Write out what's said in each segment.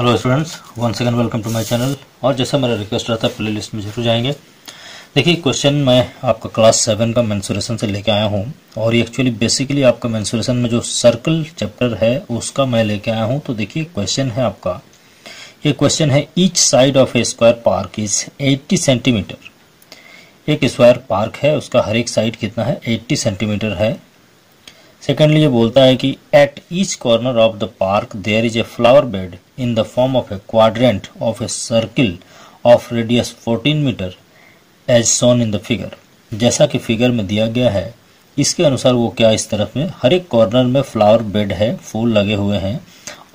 Hello students, one second welcome to my channel. और जैसा मेरा रिक्वेस्ट रहा था, प्ले लिस्ट में जरूर जाएंगे। देखिए, क्वेश्चन मैं आपका क्लास 7 का मेंसुरेशन से लेके आया हूँ और ये एक्चुअली बेसिकली आपका मेंसुरेशन में जो सर्कल चैप्टर है उसका मैं लेके आया हूँ। तो देखिए, क्वेश्चन है आपका, ये क्वेश्चन है each side of a square park is 80 centimetre. एक स्क्वायर पार्क है, उसका हर एक साइड कितना है, 80 सेंटीमीटर है। सेकेंडली ये बोलता है कि at each corner of the park there is a flower bed in the form of a quadrant of a circle of radius 14 metre as shown in the figure. जैसा कि figure में दिया गया है इसके अनुसार वो क्या, इस तरफ में हर एक कॉर्नर में फ्लावर बेड है, फूल लगे हुए हैं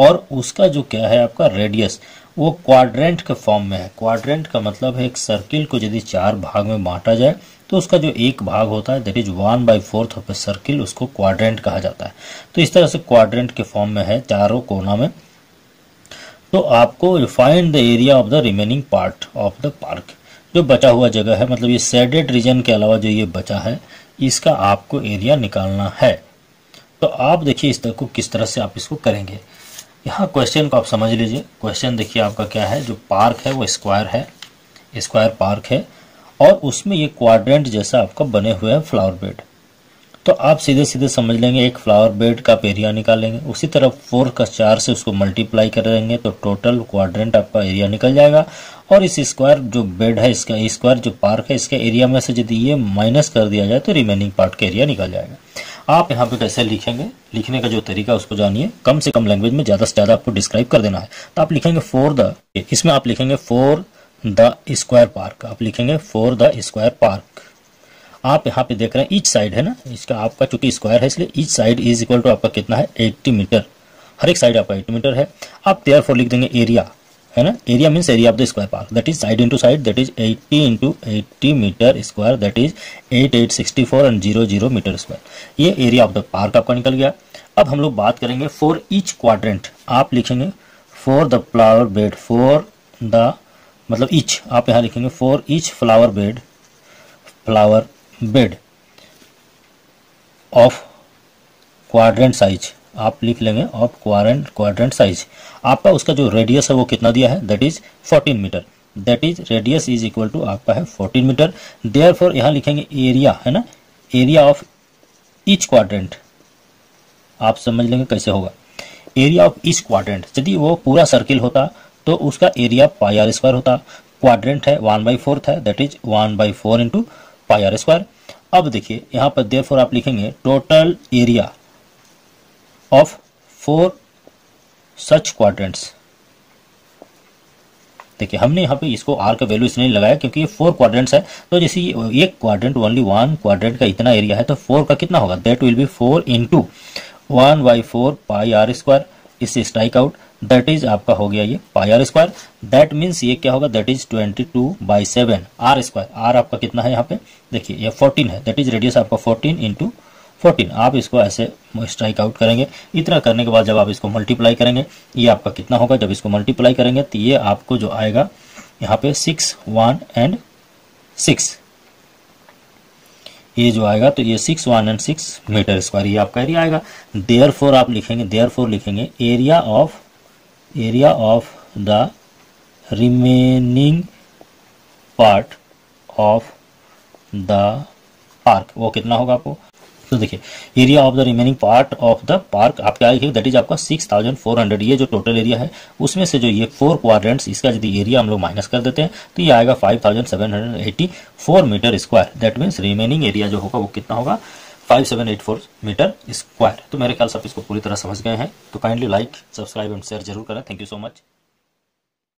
और उसका जो क्या है आपका रेडियस, वो क्वाड्रेंट के फॉर्म में है। क्वाड्रेंट का मतलब है एक सर्किल को यदि 4 भाग में बांटा जाए तो उसका जो एक भाग होता है that is 1/4 of a circle, उसको क्वाड्रेंट कहा जाता है। तो इस तरह से क्वाड्रेंट के फॉर्म में है चारों कोना में। तो आपको find the area of the remaining part of the park, जो बचा हुआ जगह है, मतलब ये शेडेड रीजन के अलावा जो ये बचा है इसका आपको एरिया निकालना है। तो आप देखिए इस तरह को किस तरह से आप इसको करेंगे। यहाँ क्वेश्चन को आप समझ लीजिए। क्वेश्चन देखिए आपका क्या है, जो पार्क है वो स्क्वायर है, स्क्वायर पार्क है और उसमें ये क्वाड्रेंट जैसा आपका बने हुए हैं फ्लावर बेड। तो आप सीधे सीधे समझ लेंगे एक फ्लावर बेड का एरिया निकालेंगे, उसी तरह 4 का 4 से उसको मल्टीप्लाई कर देंगे तो टोटल क्वाड्रेंट आपका एरिया निकल जाएगा। और इस स्क्वायर जो बेड है, इसका स्क्वायर जो पार्क है, इसके एरिया में से यदि ये माइनस कर दिया जाए तो रिमेनिंग पार्ट का एरिया निकल जाएगा। आप यहाँ पे कैसे लिखेंगे, लिखने का जो तरीका उसको जानिए। कम से कम लैंग्वेज में ज़्यादा से ज़्यादा आपको डिस्क्राइब कर देना है। तो आप लिखेंगे इसमें आप लिखेंगे 4 द स्क्वायर पार्क, आप लिखेंगे 4 द स्क्वायर पार्क। आप यहाँ पे देख रहे हैं ईच साइड है ना, इसका आपका चूंकि स्क्वायर है इसलिए each side is equal to आपका कितना है 80 मीटर, हर एक साइड आपका 80 मीटर है। आप देयरफॉर लिख देंगे एरिया, है ना, area means area of the square park, that is side into side, that is 80 into 80 metre square, that is 8864 and 00 metre square. ये एरिया ऑफ द पार्क आपका निकल गया। अब हम लोग बात करेंगे फॉर ईच क्वाड्रेंट। आप लिखेंगे for the flower bed, for the मतलब ईच, आप यहाँ लिखेंगे for each flower bed of quadrant size, आप लिख लेंगे ऑफ क्वाड्रेंट साइज। आपका उसका जो रेडियस है वो कितना दिया है, that is 14 metre, that is radius is equal to आपका है 14 मीटर। देयरफॉर यहाँ लिखेंगे एरिया, है ना, एरिया ऑफ ईच क्वाड्रेंट। आप समझ लेंगे कैसे होगा, एरिया ऑफ ईच क्वाड्रेंट, यदि वो पूरा सर्किल होता तो उसका एरिया πr² होता। क्वाड्रेंट है 1/4 है, दैट इज 1/4 into πr²। अब देखिए यहाँ पर देयरफॉर आप लिखेंगे total area of 4 such quadrants. देखिए हमने यहाँ पे इसको r का वैल्यू इसलिए लगाया क्योंकि ये 4 क्वाड्रेंट्स है, तो जैसे एक क्वाड्रेंट ओनली 1 क्वाड्रेंट का इतना एरिया है तो 4 का कितना होगा, that will B 4 into 1/4 πr²। इससे स्ट्राइक आउट, दैट इज आपका हो गया ये πr², दैट मीन्स ये क्या होगा, दैट इज 22/7 r²। r आपका कितना है यहाँ पे देखिए, ये 14 है, दैट इज रेडियस आपका 14 इंटू 14। आप इसको ऐसे स्ट्राइक आउट करेंगे। इतना करने के बाद जब आप इसको मल्टीप्लाई करेंगे, ये आपका कितना होगा, जब इसको मल्टीप्लाई करेंगे तो ये आपको जो आएगा यहाँ पे 6, 1 एंड 6, ये जो आएगा तो ये 6, 1 एंड 6 मीटर स्क्वायर, ये आपका एरिया आएगा। देयरफॉर आप लिखेंगे, देयरफॉर लिखेंगे area of the remaining part of the park, वो कितना होगा आपको, तो देखिए area of the remaining part of the park आप क्या लिखेंगे, दैट इज आपका 6400। ये जो टोटल एरिया है उसमें से जो ये 4 क्वाड्रेंट्स, इसका यदि एरिया हम लोग माइनस कर देते हैं तो ये आएगा 5784 metre square. That means remaining area जो होगा वो कितना होगा, 5784 मीटर स्क्वायर। तो मेरे ख्याल से आप इसको पूरी तरह समझ गए हैं। तो kindly like, subscribe and share जरूर करें। Thank you so much.